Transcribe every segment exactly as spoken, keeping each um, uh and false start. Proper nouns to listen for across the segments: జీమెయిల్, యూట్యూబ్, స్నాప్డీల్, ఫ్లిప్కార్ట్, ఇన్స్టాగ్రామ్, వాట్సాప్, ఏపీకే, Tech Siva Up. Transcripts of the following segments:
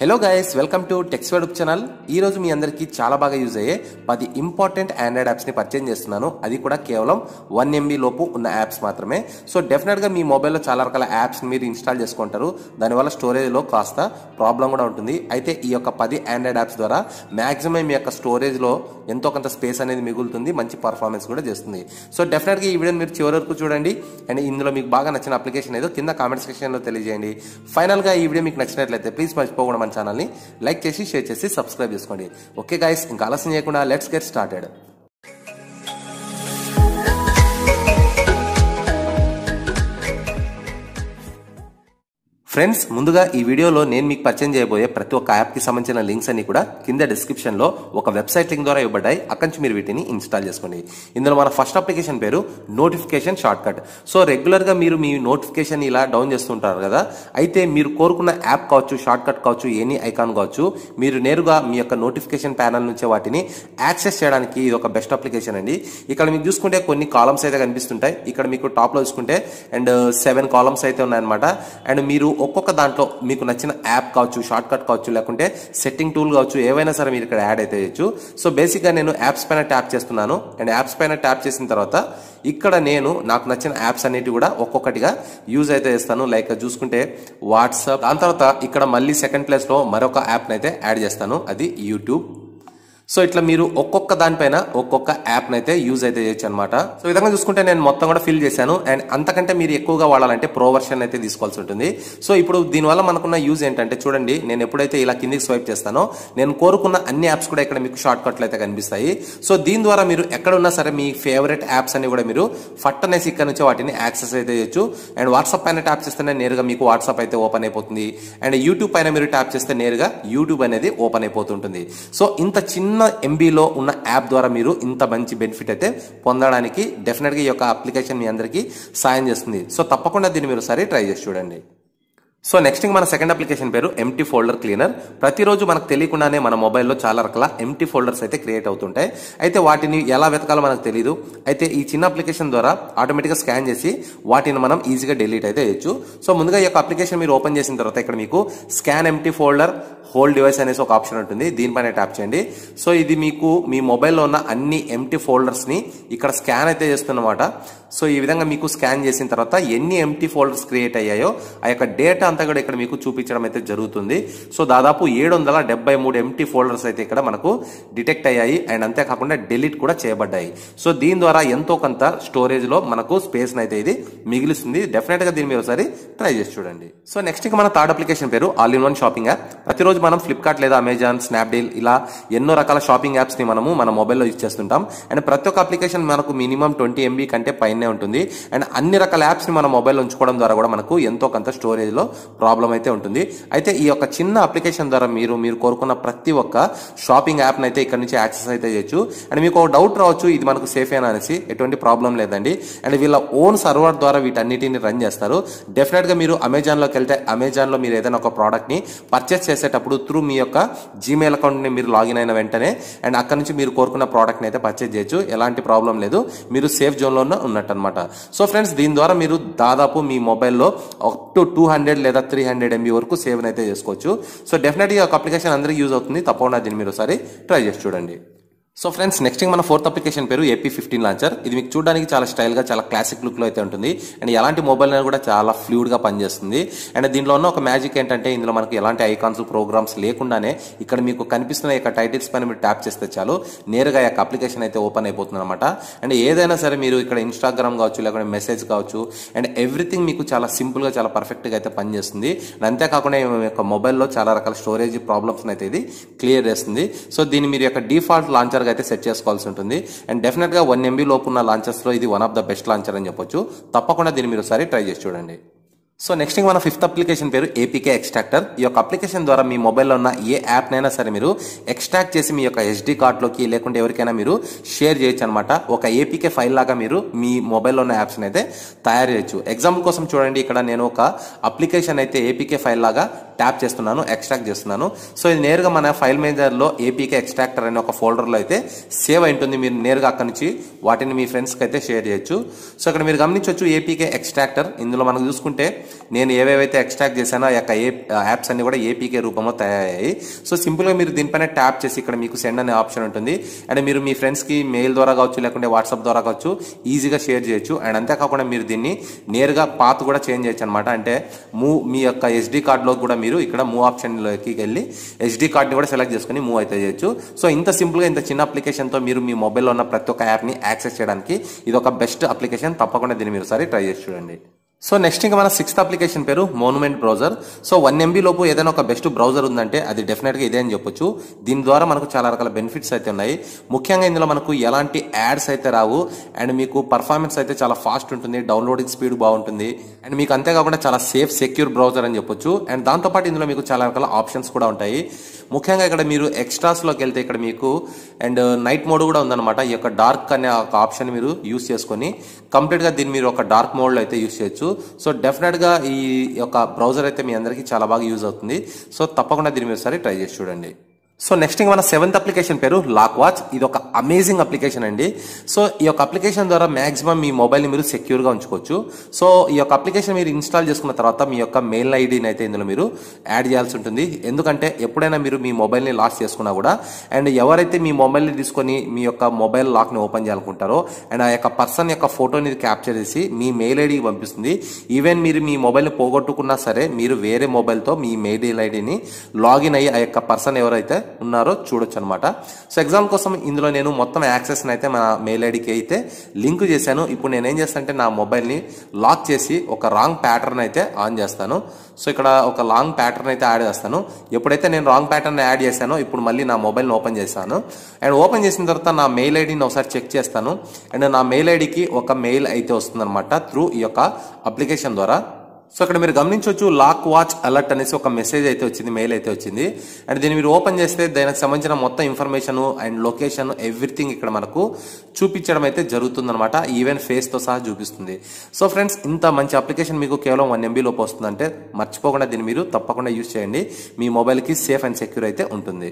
Hello guys, welcome to Tech Siva Up channel. ఈ రోజు మీ అందరికీ చాలా బాగా యూస్ అయ్యే ten ఇంపార్టెంట్ ఆండ్రాయిడ్ యాప్స్ ని పర్చేస్ చేస్తున్నాను. అది కూడా కేవలం one M B లోపు ఉన్న యాప్స్ మాత్రమే. సో డెఫినెట్ గా మీ మొబైల్ లో చాలా రకాల యాప్స్ ని మీరు ఇన్స్టాల్ చేసుకుంటారు. దానివల్ల స్టోరేజ్ లో కాస్త ప్రాబ్లం కూడా ఉంటుంది. అయితే ఈ యొక్క ten ఆండ్రాయిడ్ యాప్స్ ద్వారా మాక్సిమం మీ యొక్క స్టోరేజ్ లో ఎంతో కొంత స్పేస్ అనేది మిగులుతుంది, మంచి పర్ఫార్మెన్స్ కూడా చేస్తుంది. సో డెఫినెట్ గా ఈ వీడియోని మీరు చివరి వరకు చూడండి. అండ్ ఇందులో మీకు బాగా నచ్చిన అప్లికేషన్ ఏదో కింద కామెంట్ సెక్షన్ లో తెలియజేయండి. ఫైనల్ గా ఈ వీడియో మీకు నచ్చినట్లయితే ప్లీజ్ మర్చిపోకుండా ఛానల్ ని లైక్ చేసి షేర్ చేసి సబ్స్క్రైబ్ చేసుకోండి. ఓకే గైస్, ఇంకా ఆలస్యం చేయకుండా లెట్స్ గెట్ స్టార్టెడ్. ఫ్రెండ్స్, ముందుగా ఈ వీడియోలో నేను మీకు పరిచయం చేయబోయే ప్రతి ఒక్క యాప్కి సంబంధించిన లింక్స్ అన్ని కూడా కింద డిస్క్రిప్షన్లో ఒక వెబ్సైట్ లింక్ ద్వారా ఇవ్వబడ్డాయి. అక్కడి నుంచి మీరు వీటిని ఇన్స్టాల్ చేసుకోండి. ఇందులో మన ఫస్ట్ అప్లికేషన్ పేరు నోటిఫికేషన్ షార్ట్కట్. సో రెగ్యులర్గా మీరు మీ నోటిఫికేషన్ ఇలా డౌన్ చేస్తుంటారు కదా, అయితే మీరు కోరుకున్న యాప్ కావచ్చు, షార్ట్కట్ కావచ్చు, ఎనీ ఐకాన్ కావచ్చు, మీరు నేరుగా మీ యొక్క నోటిఫికేషన్ ప్యానల్ నుంచే వాటిని యాక్సెస్ చేయడానికి ఇది ఒక బెస్ట్ అప్లికేషన్ అండి. ఇక్కడ మీకు చూసుకుంటే కొన్ని కాలమ్స్ అయితే కనిపిస్తుంటాయి. ఇక్కడ మీకు టాప్లో చూసుకుంటే అండ్ సెవెన్ కాలమ్స్ అయితే ఉన్నాయన్నమాట. అండ్ మీరు ఒక్కొక్క దాంట్లో మీకు నచ్చిన యాప్ కావచ్చు, షార్ట్ కట్ కావచ్చు, లేకుంటే సెట్టింగ్ టూల్ కావచ్చు, ఏవైనా సరే మీరు ఇక్కడ యాడ్ అయితే చేయొచ్చు. సో బేసిక్గా నేను యాప్స్ పైన ట్యాప్ చేస్తున్నాను. అండ్ యాప్స్ పైన ట్యాప్ చేసిన తర్వాత ఇక్కడ నేను నాకు నచ్చిన యాప్స్ అనేవి కూడా ఒక్కొక్కటిగా యూజ్ అయితే చేస్తాను. లైక్ చూసుకుంటే వాట్సాప్, దాని తర్వాత ఇక్కడ మళ్ళీ సెకండ్ ప్లేస్లో మరొక యాప్ని అయితే యాడ్ చేస్తాను, అది యూట్యూబ్. సో ఇట్లా మీరు ఒక్కొక్క దానిపైన ఒక్కొక్క యాప్ని అయితే యూజ్ అయితే చేయొచ్చు అనమాట. సో విధంగా చూసుకుంటే నేను మొత్తం కూడా ఫిల్ చేశాను. అండ్ అంతకంటే మీరు ఎక్కువగా వాడాలంటే ప్రో వర్షన్ అయితే తీసుకోవాల్సి ఉంటుంది. సో ఇప్పుడు దీనివల్ల మనకున్న యూజ్ ఏంటంటే, చూడండి, నేను ఎప్పుడైతే ఇలా కిందికి స్వైప్ చేస్తానో నేను కోరుకున్న అన్ని యాప్స్ కూడా ఇక్కడ మీకు షార్ట్ కట్లు అయితే కనిపిస్తాయి. సో దీని ద్వారా మీరు ఎక్కడున్నా సరే మీ ఫేవరెట్ యాప్స్ అన్ని కూడా మీరు ఫట్ అనేసి ఇక్కడ నుంచి వాటిని యాక్సెస్ అయితే చేయొచ్చు. అండ్ వాట్సాప్ పైన ట్యాప్ చేస్తేనే నేరుగా మీకు వాట్సాప్ అయితే ఓపెన్ అయిపోతుంది. అండ్ యూట్యూబ్ పైన మీరు ట్యాప్ చేస్తే నేరుగా యూట్యూబ్ అనేది ఓపెన్ అయిపోతుంటుంది. సో ఇంత చిన్న ఎంబీలో ఉన్న యాప్ ద్వారా మీరు ఇంత మంచి బెనిఫిట్ అయితే పొందడానికి డెఫినెట్గా ఈ యొక్క అప్లికేషన్ మీ అందరికీ సాయం చేస్తుంది. సో తప్పకుండా దీన్ని మీరు ఒకసారి ట్రై చేసి చూడండి. సో నెక్స్ట్ మన సెకండ్ అప్లికేషన్ పేరు ఎంటీ ఫోల్డర్ క్లీనర్. ప్రతిరోజు మనకు తెలియకుండానే మన మొబైల్లో చాలా రకాల ఎంటీ ఫోల్డర్స్ అయితే క్రియేట్ అవుతుంటాయి. అయితే వాటిని ఎలా వెతకాలో మనకు తెలియదు. అయితే ఈ చిన్న అప్లికేషన్ ద్వారా ఆటోమేటిక్గా స్కాన్ చేసి వాటిని మనం ఈజీగా డిలీట్ అయితే చేయొచ్చు. సో ముందుగా ఈ యొక్క అప్లికేషన్ మీరు ఓపెన్ చేసిన తర్వాత ఇక్కడ మీకు scan empty folder whole device అనేసి ఒక ఆప్షన్ ఉంటుంది. దీనిపైన ట్యాప్ చేయండి. సో ఇది మీకు మీ మొబైల్లో ఉన్న అన్ని ఎంటీ ఫోల్డర్స్ని ఇక్కడ స్కాన్ అయితే చేస్తుందన్నమాట. సో ఈ విధంగా మీకు స్కాన్ చేసిన తర్వాత ఎన్ని ఎంటీ ఫోల్డర్స్ క్రియేట్ అయ్యాయో ఆ యొక్క డేటా అంతా కూడా ఇక్కడ మీకు చూపించడం అయితే జరుగుతుంది. సో దాదాపు ఏడు వందల డెబ్బై మూడు ఎంటీ ఫోల్డర్స్ అయితే ఇక్కడ మనకు డిటెక్ట్ అయ్యాయి. అండ్ అంతేకాకుండా డిలీట్ కూడా చేయబడ్డాయి. సో దీని ద్వారా ఎంతో కొంత స్టోరేజ్లో మనకు స్పేస్ని అయితే ఇది మిగిలిస్తుంది. డెఫినెట్గా దీన్ని మీరు ఒకసారి ట్రై చేసి చూడండి. సో నెక్స్ట్ మన థర్డ్ అప్లికేషన్ పేరు all in one shopping app. ప్రతిరోజు మనం ఫ్లిప్కార్ట్ లేదా అమెజాన్, స్నాప్డీల్ ఇలా ఎన్నో రకాల షాపింగ్ యాప్స్ని మనము మన మొబైల్లో యూజ్ చేస్తుంటాం. అండ్ ప్రతి ఒక్క అప్లికేషన్ మనకు మినిమం ట్వంటీ ఎంబీ కంటే పైనే ఉంటుంది. అండ్ అన్ని రకాల యాప్స్ని మన మొబైల్లో ఉంచుకోవడం ద్వారా కూడా మనకు ఎంతో కొంత స్టోరేజ్లో ప్రాబ్లం అయితే ఉంటుంది. అయితే ఈ యొక్క చిన్న అప్లికేషన్ ద్వారా మీరు మీరు కోరుకున్న ప్రతి ఒక్క షాపింగ్ యాప్ని అయితే ఇక్కడ నుంచి యాక్సెస్ అయితే చేయొచ్చు. అండ్ మీకు ఒక డౌట్ రావచ్చు, ఇది మనకు సేఫేనా అనేసి. ఎటువంటి ప్రాబ్లం లేదండి. అండ్ వీళ్ళ ఓన్ సర్వర్ ద్వారా వీటన్నిటిని రన్ చేస్తారు. డెఫినెట్గా మీరు అమెజాన్లోకి వెళ్తే అమెజాన్లో మీరు ఏదైనా ఒక ప్రోడక్ట్ని పర్చేస్ చేసేటప్పుడు త్రూ మీ యొక్క జీమెయిల్ అకౌంట్ని మీరు లాగిన్ అయిన వెంటనే అండ్ అక్కడ నుంచి మీరు కోరుకున్న ప్రోడక్ట్ని అయితే పర్చేజ్ చేయొచ్చు. ఎలాంటి ప్రాబ్లం లేదు, మీరు సేఫ్ జోన్లోనే ఉన్నట్టు అనమాట. సో ఫ్రెండ్స్, దీని ద్వారా మీరు దాదాపు మీ మొబైల్లో అప్ టు టూ హండ్రెడ్ లేదా త్రీ హండ్రెడ్ ఎంబీ వరకు సేవ్ని అయితే చేసుకోవచ్చు. సో డెఫినెట్గా ఒక అప్లికేషన్ అందరికీ యూజ్ అవుతుంది. తప్పకుండా దీన్ని మీరు ఒకసారి ట్రై చేసి చూడండి. సో ఫ్రెండ్స్, నెక్స్ట్ మన ఫోర్త్ అప్లికేషన్ పేరు ఏపీ ఫిఫ్టీన్ లాంచర్. ఇది మీకు చూడడానికి చాలా స్టైల్గా చాలా క్లాసిక్ లుక్లో అయితే ఉంటుంది. అండ్ ఎలాంటి మొబైల్ అనేది కూడా చాలా ఫ్లూయిడ్గా పనిచేస్తుంది. అండ్ దీనిలో ఉన్న ఒక మ్యాజిక్ ఏంటంటే ఇందులో మనకు ఎలాంటి ఐకాన్స్, ప్రోగ్రామ్స్ లేకుండానే ఇక్కడ మీకు కనిపిస్తున్న యొక్క టైటిల్స్ పైన మీరు ట్యాప్ చేస్తే చాలు నేరుగా యొక్క అప్లికేషన్ అయితే ఓపెన్ అయిపోతుంది అనమాట. అండ్ ఏదైనా సరే మీరు ఇక్కడ ఇన్స్టాగ్రామ్ కావచ్చు, లేకుంటే మెసేజ్ కావచ్చు, అండ్ ఎవ్రీథింగ్ మీకు చాలా సింపుల్గా చాలా పర్ఫెక్ట్గా అయితే పనిచేస్తుంది. అండ్ అంతేకాకుండా మీ యొక్క మొబైల్లో చాలా రకాల స్టోరేజ్ ప్రాబ్లమ్స్ అయితే ఇది క్లియర్ చేస్తుంది. సో దీన్ని మీరు యొక్క డిఫాల్ట్ లాంచర్ అయితే సెట్ చేసుకోవాల్సి ఉంటుంది. అండ్ డెఫినెట్ గా వన్ ఎంబీ లోపు ఉన్న లాంచర్స్ లో ఇది one of the best launcher అని చెప్పొచ్చు. తప్పకుండా దీన్ని మీరు ఒకసారి ట్రై చేసి చూడండి. సో నెక్స్ట్ మన ఫిఫ్త్ అప్లికేషన్ పేరు ఏపీకే ఎక్స్ట్రాక్టర్. ఈ యొక్క అప్లికేషన్ ద్వారా మీ మొబైల్లో ఉన్న ఏ యాప్నైనా సరే మీరు ఎక్స్ట్రాక్ట్ చేసి మీ యొక్క ఎస్డి కార్డ్లోకి లేకుంటే ఎవరికైనా మీరు షేర్ చేయొచ్చు అనమాట. ఒక ఏపీకే ఫైల్ లాగా మీరు మీ మొబైల్లో ఉన్న యాప్స్ని అయితే తయారు చేయొచ్చు. ఎగ్జాంపుల్ కోసం చూడండి, ఇక్కడ నేను ఒక అప్లికేషన్ అయితే ఏపీకే ఫైల్ లాగా ట్యాప్ చేస్తున్నాను, ఎక్స్ట్రాక్ట్ చేస్తున్నాను. సో ఇది నేరుగా మన ఫైల్ మేనేజర్లో ఏపీకే ఎక్స్ట్రాక్టర్ అనే ఒక ఫోల్డర్లో అయితే సేవ్ అయి ఉంటుంది. మీరు నేరుగా అక్కడి నుంచి వాటిని మీ ఫ్రెండ్స్కి అయితే షేర్ చేయొచ్చు. సో ఇక్కడ మీరు గమనించవచ్చు ఏపీకే ఎక్స్ట్రాక్టర్, ఇందులో మనం చూసుకుంటే నేను ఏవేవైతే ఎక్స్ట్రాక్ట్ చేశానో ఆ యొక్క యాప్స్ అన్ని కూడా ఏపీకే రూపంలో తయారయ్యాయి. సో సింపుల్గా మీరు దీనిపైన ట్యాప్ చేసి ఇక్కడ మీకు సెండ్ అనే ఆప్షన్ ఉంటుంది. అండ్ మీరు మీ ఫ్రెండ్స్కి మెయిల్ ద్వారా కావచ్చు, లేకుంటే వాట్సాప్ ద్వారా కావచ్చు, ఈజీగా షేర్ చేయొచ్చు. అండ్ అంతేకాకుండా మీరు దీన్ని నేరుగా పాత్ కూడా చేంజ్ చేయొచ్చు అనమాట. అంటే మూవ్ మీ యొక్క ఎస్డీ కార్డ్లో కూడా మీరు ఇక్కడ మూవ్ ఆప్షన్లోకి వెళ్ళి ఎస్డీ కార్డ్ని కూడా సెలెక్ట్ చేసుకుని మూవ్ అయితే చేయొచ్చు. సో ఇంత సింపుల్గా ఇంత చిన్న అప్లికేషన్తో మీరు మీ మొబైల్లో ఉన్న ప్రతి ఒక్క యాప్ని యాక్సెస్ చేయడానికి ఇది ఒక బెస్ట్ అప్లికేషన్. తప్పకుండా దీన్ని మీరు ఒకసారి ట్రై చేసి చూడండి. సో నెక్స్ట్ ఇంకా మన సిక్స్త్ అప్లికేషన్ పేరు monument browser. So one MB లోపు ఏదైనా ఒక బెస్ట్ బ్రౌజర్ ఉందంటే అది డెఫినెట్గా ఇదే అని చెప్పొచ్చు. దీని ద్వారా మనకు చాలా రకాల బెనిఫిట్స్ అయితే ఉన్నాయి. ముఖ్యంగా ఇందులో మనకు ఎలాంటి యాడ్స్ అయితే రావు. అండ్ మీకు పర్ఫార్మెన్స్ అయితే చాలా ఫాస్ట్ ఉంటుంది, డౌన్లోడింగ్ స్పీడ్ బాగుంటుంది. అండ్ మీకు అంతేకాకుండా చాలా సేఫ్ సెక్యూర్ బ్రౌజర్ అని చెప్పొచ్చు. అండ్ దాంతోపాటు ఇందులో మీకు చాలా రకాల ఆప్షన్స్ కూడా ఉంటాయి. ముఖ్యంగా ఇక్కడ మీరు ఎక్స్ట్రాస్లోకి వెళ్తే ఇక్కడ మీకు అండ్ నైట్ మోడ్ కూడా ఉందన్నమాట. ఈ యొక్క డార్క్ అనే ఒక ఆప్షన్ మీరు యూస్ చేసుకొని కంప్లీట్గా దీన్ని మీరు ఒక డార్క్ మోడ్లో అయితే యూస్ చేయొచ్చు. సో డెఫినెట్గా ఈ యొక్క బ్రౌజర్ అయితే మీ అందరికీ చాలా బాగా యూజ్ అవుతుంది. సో తప్పకుండా దీన్ని మీరు ఒకసారి ట్రై చేసి చూడండి. సో నెక్స్ట్ మన సెవెంత్ అప్లికేషన్ పేరు లాక్ వాచ్. ఇది ఒక అమేజింగ్ అప్లికేషన్ అండి. సో ఈ యొక్క అప్లికేషన్ ద్వారా మాక్సిమం మీ మొబైల్ని మీరు సెక్యూర్గా ఉంచుకోవచ్చు. సో ఈ యొక్క అప్లికేషన్ మీరు ఇన్స్టాల్ చేసుకున్న తర్వాత మీ యొక్క మెయిల్ ఐడిని అయితే ఇందులో మీరు యాడ్ చేయాల్సి ఉంటుంది. ఎందుకంటే ఎప్పుడైనా మీరు మీ మొబైల్ని లాక్ చేసుకున్నా కూడా అండ్ ఎవరైతే మీ మొబైల్ని తీసుకొని మీ యొక్క మొబైల్ లాక్ని ఓపెన్ చేయాలనుకుంటారో అండ్ ఆ యొక్క పర్సన్ యొక్క ఫోటోని క్యాప్చర్ చేసి మీ మెయిల్ ఐడికి పంపిస్తుంది. ఈవెన్ మీరు మీ మొబైల్ని పోగొట్టుకున్నా సరే మీరు వేరే మొబైల్తో మీ మెయిల్ ఐడిని లాగిన్ అయ్యి ఆ యొక్క పర్సన్ ఎవరైతే ఉన్నారో చూడొచ్చు అనమాట. సో ఎగ్జాంపుల్ కోసం ఇందులో నేను మొత్తం యాక్సెస్ అయితే మన మెయిల్ ఐడికి అయితే లింక్ చేశాను. ఇప్పుడు నేను ఏం చేస్తానంటే నా మొబైల్ని లాక్ చేసి ఒక రాంగ్ ప్యాటర్న్ అయితే ఆన్ చేస్తాను. సో ఇక్కడ ఒక లాంగ్ ప్యాటర్న్ అయితే యాడ్ చేస్తాను. ఎప్పుడైతే నేను రాంగ్ ప్యాటర్న్ యాడ్ చేశానో ఇప్పుడు మళ్ళీ నా మొబైల్ని ఓపెన్ చేశాను. అండ్ ఓపెన్ చేసిన తర్వాత నా మెయిల్ ఐడిని ఒకసారి చెక్ చేస్తాను. అండ్ నా మెయిల్ ఐడికి ఒక మెయిల్ అయితే వస్తుందన్నమాట త్రూ ఈ యొక్క అప్లికేషన్ ద్వారా. సో ఇక్కడ మీరు గమనించవచ్చు లాక్ వాచ్ అలర్ట్ అనేసి ఒక మెసేజ్ అయితే వచ్చింది, మెయిల్ అయితే వచ్చింది. అండ్ దీన్ని మీరు ఓపెన్ చేస్తే దానికి సంబంధించిన మొత్తం ఇన్ఫర్మేషన్ అండ్ లొకేషన్ ఎవ్రీథింగ్ ఇక్కడ మనకు చూపించడం అయితే జరుగుతుంది అనమాట. ఈవెన్ ఫేస్తో సహా చూపిస్తుంది. సో ఫ్రెండ్స్, ఇంత మంచి అప్లికేషన్ మీకు కేవలం వన్ ఎంబీ లోపు వస్తుందంటే మర్చిపోకుండా దీన్ని మీరు తప్పకుండా యూజ్ చేయండి. మీ మొబైల్కి సేఫ్ అండ్ సెక్యూర్ అయితే ఉంటుంది.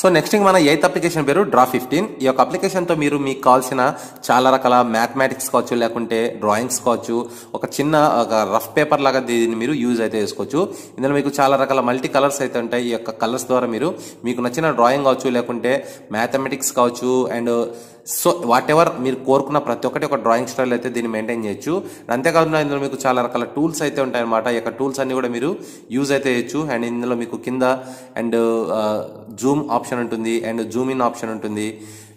సో నెక్స్ట్ మన ఎయిత్ అప్లికేషన్ పేరు డ్రా ఫిఫ్టీన్. ఈ యొక్క అప్లికేషన్తో మీరు మీకు కావాల్సిన చాలా రకాల మ్యాథమెటిక్స్ కావచ్చు, లేకుంటే డ్రాయింగ్స్ కావచ్చు, ఒక చిన్న ఒక రఫ్ పేపర్ లాగా దీన్ని మీరు యూజ్ అయితే చేసుకోవచ్చు. ఇందులో మీకు చాలా రకాల మల్టీ కలర్స్ అయితే ఉంటాయి. ఈ యొక్క కలర్స్ ద్వారా మీరు మీకు నచ్చిన డ్రాయింగ్ కావచ్చు, లేకుంటే మ్యాథమెటిక్స్ కావచ్చు, అండ్ సో వాట్ ఎవర్ మీరు కోరుకున్న ప్రతి ఒక్కటి ఒక డ్రాయింగ్ స్టైల్ అయితే దీన్ని మెయింటైన్ చేయొచ్చు. అంతేకాకుండా ఇందులో మీకు చాలా రకాల టూల్స్ అయితే ఉంటాయన్నమాట. ఈ యొక్క టూల్స్ అన్ని కూడా మీరు యూజ్ అయితే చేయొచ్చు. అండ్ ఇందులో మీకు కింద అండ్ జూమ్ ఆప్షన్ ఉంటుంది, అండ్ జూమ్ ఇన్ ఆప్షన్ ఉంటుంది.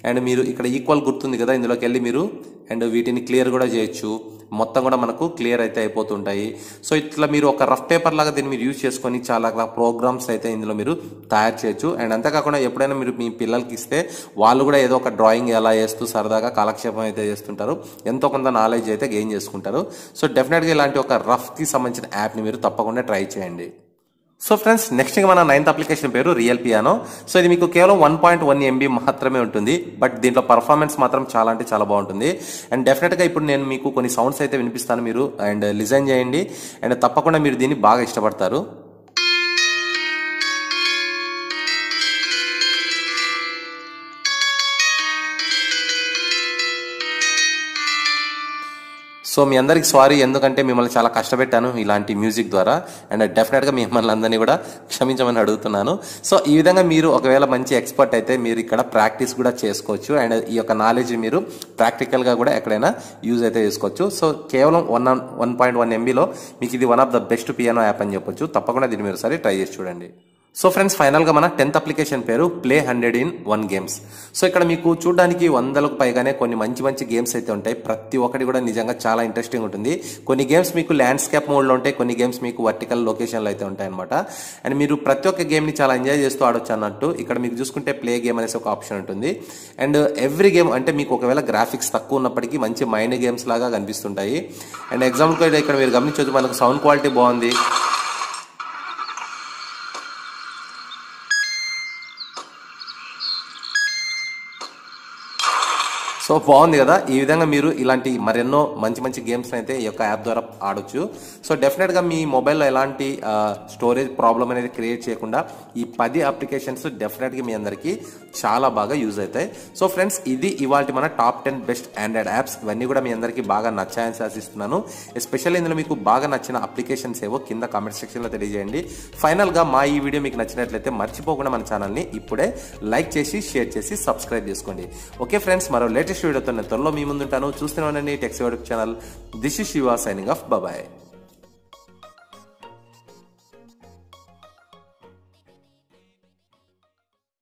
అండ్ మీరు ఇక్కడ ఈక్వల్ గుర్తుంది కదా, ఇందులోకి వెళ్ళి మీరు అండ్ వీటిని క్లియర్ కూడా చేయొచ్చు. మొత్తం కూడా మనకు క్లియర్ అయితే అయిపోతుంటాయి. సో ఇట్లా మీరు ఒక రఫ్ పేపర్ లాగా దీన్ని మీరు యూజ్ చేసుకొని చాలా రకాల ప్రోగ్రామ్స్ అయితే ఇందులో మీరు తయారు చేయొచ్చు. అండ్ అంతేకాకుండా ఎప్పుడైనా మీరు మీ పిల్లలకి ఇస్తే వాళ్ళు కూడా ఏదో ఒక డ్రాయింగ్ ఎలా వేస్తూ సరదాగా కాలక్షేపం అయితే చేస్తుంటారు, ఎంతో కొంత నాలెడ్జ్ అయితే గెయిన్ చేసుకుంటారు. సో డెఫినెట్గా ఇలాంటి ఒక రఫ్కి సంబంధించిన యాప్ని మీరు తప్పకుండా ట్రై చేయండి. సో ఫ్రెండ్స్, నెక్స్ట్ మన నైన్త్ అప్లికేషన్ పేరు రియల్ పియానో. సో ఇది మీకు కేవలం వన్ పాయింట్ వన్ ఎంబీ మాత్రమే ఉంటుంది. బట్ దీంట్లో పర్ఫార్మెన్స్ మాత్రం చాలా అంటే చాలా బాగుంటుంది. అండ్ డెఫినెట్గా ఇప్పుడు నేను మీకు కొన్ని సౌండ్స్ అయితే వినిపిస్తాను, మీరు అండ్ లిజన్ చేయండి. అండ్ తప్పకుండా మీరు దీన్ని బాగా ఇష్టపడతారు. సో మీ అందరికి సారీ, ఎందుకంటే మిమ్మల్ని చాలా కష్టపెట్టాను ఇలాంటి మ్యూజిక్ ద్వారా. అండ్ డెఫినెట్గా మిమ్మల్ని అందరినీ కూడా క్షమించమని అడుగుతున్నాను. సో ఈ విధంగా మీరు ఒకవేళ మంచి ఎక్స్పర్ట్ అయితే మీరు ఇక్కడ ప్రాక్టీస్ కూడా చేసుకోవచ్చు. అండ్ ఈ యొక్క నాలెడ్జ్ మీరు ప్రాక్టికల్గా కూడా ఎక్కడైనా యూజ్ అయితే చేసుకోవచ్చు. సో కేవలం వన్ వన్ పాయింట్ వన్ ఎంబీలో మీకు ఇది one of the best piano app అని చెప్పొచ్చు. తప్పకుండా దీన్ని మీరు ఒకసారి ట్రై చేసి చూడండి. సో ఫ్రెండ్స్, ఫైనల్గా మన టెన్త్ అప్లికేషన్ పేరు play hundred in one games. So ఇక్కడ మీకు చూడడానికి వందలకు పైగానే కొన్ని మంచి మంచి గేమ్స్ అయితే ఉంటాయి. ప్రతి ఒక్కటి కూడా నిజంగా చాలా ఇంట్రెస్టింగ్ ఉంటుంది. కొన్ని గేమ్స్ మీకు ల్యాండ్స్కేప్ మోడ్లో ఉంటాయి, కొన్ని గేమ్స్ మీకు వర్టికల్ లొకేషన్లో అయితే ఉంటాయి అనమాట. అండ్ మీరు ప్రతి ఒక్క గేమ్ని చాలా ఎంజాయ్ చేస్తూ ఆడొచ్చు అన్నట్టు. ఇక్కడ మీకు చూసుకుంటే ప్లే గేమ్ అనేసి ఒక ఆప్షన్ ఉంటుంది. అండ్ ఎవ్రీ గేమ్ అంటే మీకు ఒకవేళ గ్రాఫిక్స్ తక్కువ ఉన్నప్పటికీ మంచి మైండ్ గేమ్స్ లాగా కనిపిస్తుంటాయి. అండ్ ఎగ్జాంపుల్గా ఇక్కడ మీరు గమనించవచ్చు, మనకు సౌండ్ క్వాలిటీ బాగుంది. So, బాగుంది కదా ఈ విధంగా మీరు ఇలాంటి మరెన్నో మంచి మంచి గేమ్స్ అయితే ఈ యొక్క యాప్ ద్వారా ఆడొచ్చు. సో డెఫినెట్ గా మీ మొబైల్ లో ఎలాంటి స్టోరేజ్ ప్రాబ్లం అనేది క్రియేట్ చేయకుండా ఈ పది అప్లికేషన్స్ డెఫినెట్ గా మీ అందరికి చాలా బాగా యూజ్ అవుతాయి. సో ఫ్రెండ్స్, ఇది ఇవాల్టి మన top ten best Android apps. ఇవన్నీ కూడా మీ అందరికి బాగా నచ్చాయని ఆశిస్తున్నాను. ఎస్పెషల్లీ ఇందులో మీకు బాగా నచ్చిన అప్లికేషన్స్ ఏవో కింద కామెంట్ సెక్షన్ లో తెలియజేయండి. ఫైనల్ గా మా ఈ వీడియో మీకు నచ్చినట్లయితే మర్చిపోకుండా మన ఛానల్ ని ఇప్పుడే లైక్ చేసి షేర్ చేసి సబ్స్క్రైబ్ చేసుకోండి. ఓకే ఫ్రెండ్స్, మరో లేటెస్ట్ వీడియోతో నేను త్వరలో మీ ముందుంటాను. చూస్తూనే ఉండండి tech Siva channel. This is Siva signing off. Bye.